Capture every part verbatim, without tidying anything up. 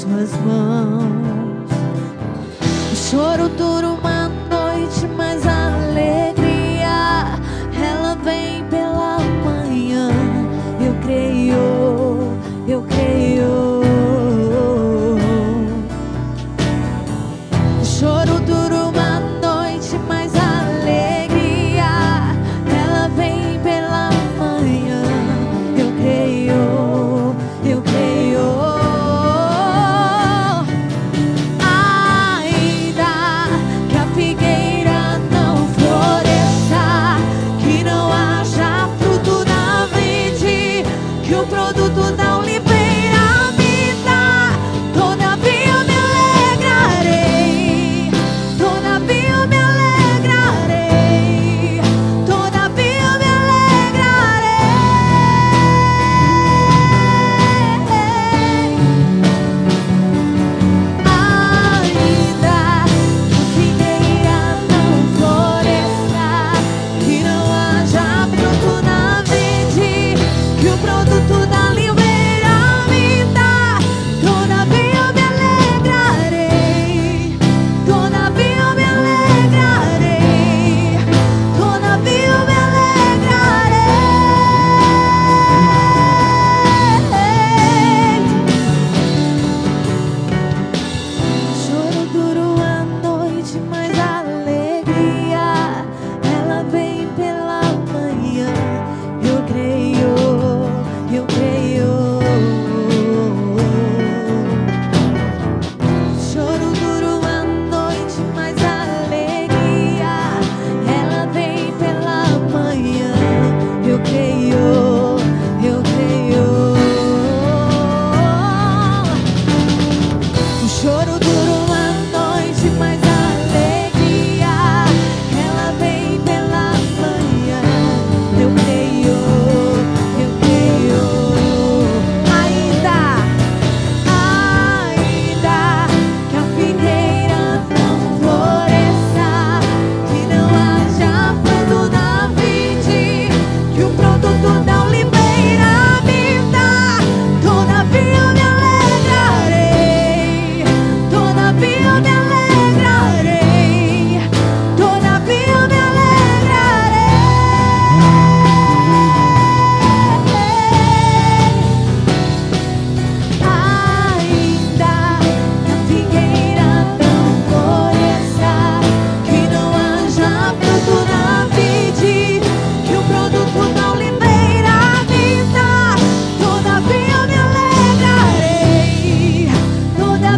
suas mãos. O choro dura uma noite, mas a alegria, ela vem pela manhã. Eu creio, eu creio. O choro dura uma noite, mas a alegria, ela vem pela manhã. Eu creio, eu creio.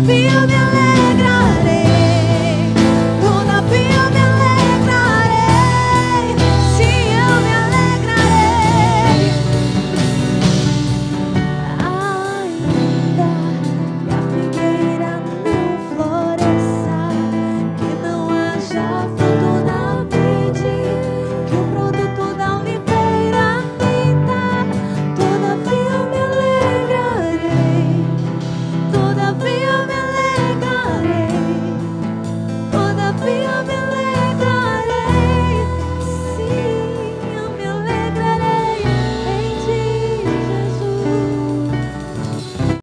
Feel me.